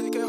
take it